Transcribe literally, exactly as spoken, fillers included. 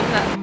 fuck that.